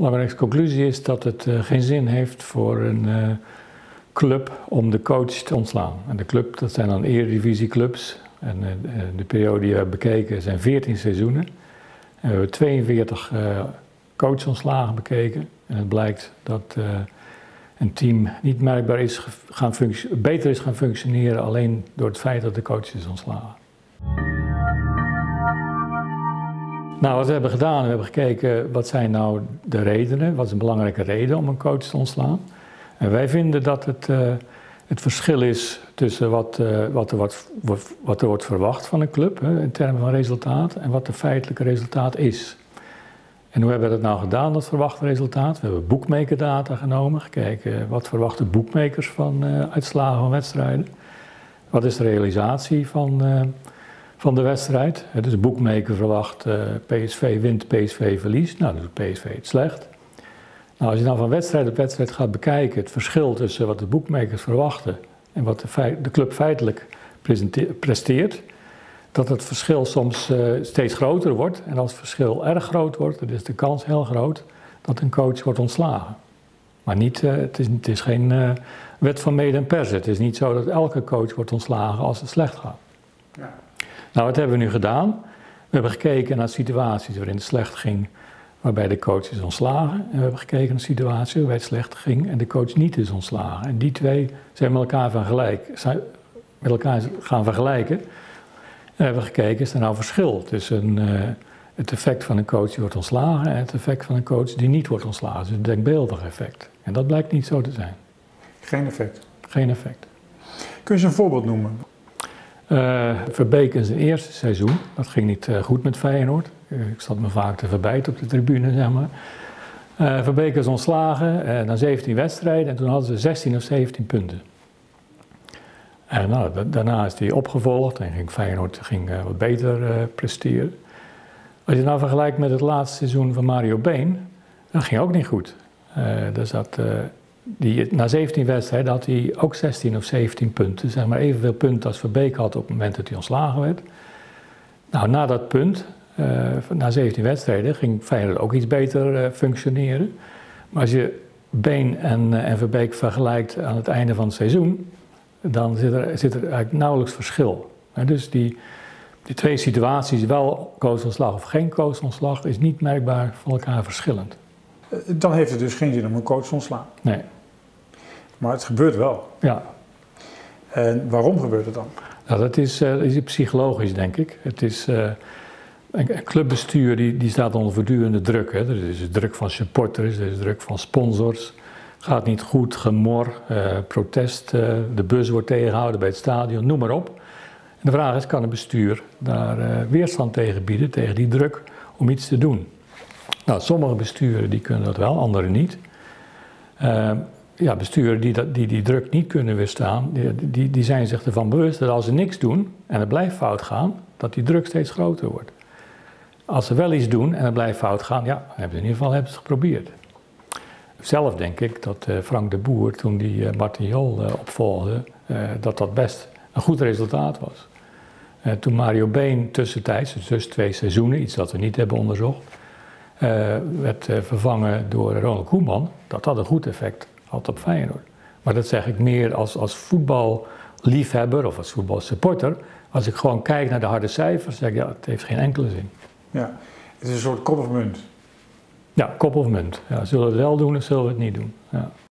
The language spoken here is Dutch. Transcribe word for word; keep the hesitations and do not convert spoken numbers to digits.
belangrijkste conclusie is dat het uh, geen zin heeft voor een uh, club om de coach te ontslaan. En de club, dat zijn dan eredivisieclubs. En uh, de periode die we hebben bekeken zijn veertien seizoenen. En we hebben tweeënveertig uh, coachontslagen bekeken. En het blijkt dat uh, een team niet merkbaar is gaan beter is gaan functioneren alleen door het feit dat de coach is ontslagen. Nou, wat we hebben gedaan, we hebben gekeken wat zijn nou de redenen, wat is een belangrijke reden om een coach te ontslaan. En wij vinden dat het, uh, het verschil is tussen wat, uh, wat, er wordt, wat er wordt verwacht van een club hè, in termen van resultaat en wat de feitelijke resultaat is. En hoe hebben we dat nou gedaan, dat verwachte resultaat? We hebben boekmakerdata genomen, gekeken wat verwachten boekmakers van uh, uitslagen van wedstrijden. Wat is de realisatie van... Uh, van de wedstrijd. Dus de boekmaker verwacht uh, P S V wint, P S V verliest. Nou, dan doet P S V het slecht. Nou, als je dan van wedstrijd op wedstrijd gaat bekijken het verschil tussen wat de boekmakers verwachten en wat de, de club feitelijk presteert, dat het verschil soms uh, steeds groter wordt. En als het verschil erg groot wordt, dan is de kans heel groot dat een coach wordt ontslagen. Maar niet, uh, het, is, het is geen uh, wet van mede en persen. Het is niet zo dat elke coach wordt ontslagen als het slecht gaat. Ja. Nou, wat hebben we nu gedaan? We hebben gekeken naar situaties waarin het slecht ging, waarbij de coach is ontslagen. En we hebben gekeken naar situaties waarbij het slecht ging en de coach niet is ontslagen. En die twee zijn met elkaar, van gelijk, zijn met elkaar gaan vergelijken. En we hebben gekeken, is er nou verschil tussen uh, het effect van een coach die wordt ontslagen en het effect van een coach die niet wordt ontslagen. Dus het denkbeeldig effect. En dat blijkt niet zo te zijn. Geen effect? Geen effect. Kun je eens een voorbeeld noemen? Uh, Verbeek in zijn eerste seizoen, dat ging niet uh, goed met Feyenoord. Ik zat me vaak te verbijten op de tribune, zeg maar. Uh, Verbeek is ontslagen uh, na zeventien wedstrijden en toen hadden ze zestien of zeventien punten. En nou, da daarna is hij opgevolgd en ging Feyenoord ging, uh, wat beter uh, presteren. Als je het nou vergelijkt met het laatste seizoen van Mario Been, dat ging ook niet goed. Uh, dus dat, uh, Die, na zeventien wedstrijden had hij ook zestien of zeventien punten, zeg maar evenveel punten als Verbeek had op het moment dat hij ontslagen werd. Nou, na dat punt, uh, na zeventien wedstrijden, ging Feyenoord ook iets beter uh, functioneren. Maar als je Been en, uh, en Verbeek vergelijkt aan het einde van het seizoen, dan zit er, zit er eigenlijk nauwelijks verschil. En dus die, die twee situaties, wel coachontslag of geen coachontslag, is niet merkbaar van elkaar verschillend. Dan heeft het dus geen zin om een coach te ontslaan. Nee. Maar het gebeurt wel. Ja. En waarom gebeurt het dan? Nou, dat is, uh, is psychologisch, denk ik. Het is, uh, een clubbestuur die, die staat onder voortdurende druk. Hè. Er is druk van supporters, er is druk van sponsors. Gaat niet goed, gemor, uh, protest, uh, de bus wordt tegengehouden bij het stadion, noem maar op. En de vraag is, kan het bestuur daar uh, weerstand tegen bieden, tegen die druk, om iets te doen? Nou, sommige besturen die kunnen dat wel, anderen niet. Uh, ja, besturen die, dat, die die druk niet kunnen weerstaan, die, die, die zijn zich ervan bewust dat als ze niks doen en het blijft fout gaan, dat die druk steeds groter wordt. Als ze wel iets doen en het blijft fout gaan, ja, dan hebben ze in ieder geval hebben ze het geprobeerd. Zelf denk ik dat uh, Frank de Boer, toen die uh, Martin Jol uh, opvolgde, uh, dat dat best een goed resultaat was. Uh, toen Mario Been tussentijds, dus twee seizoenen, iets dat we niet hebben onderzocht, Uh, werd uh, vervangen door Ronald Koeman, dat had een goed effect had op Feyenoord. Maar dat zeg ik meer als, als voetballiefhebber of als voetbalsupporter. Als ik gewoon kijk naar de harde cijfers, zeg ik, ja, het heeft geen enkele zin. Ja, het is een soort kop of munt. Ja, kop of munt. Ja, zullen we het wel doen of zullen we het niet doen? Ja.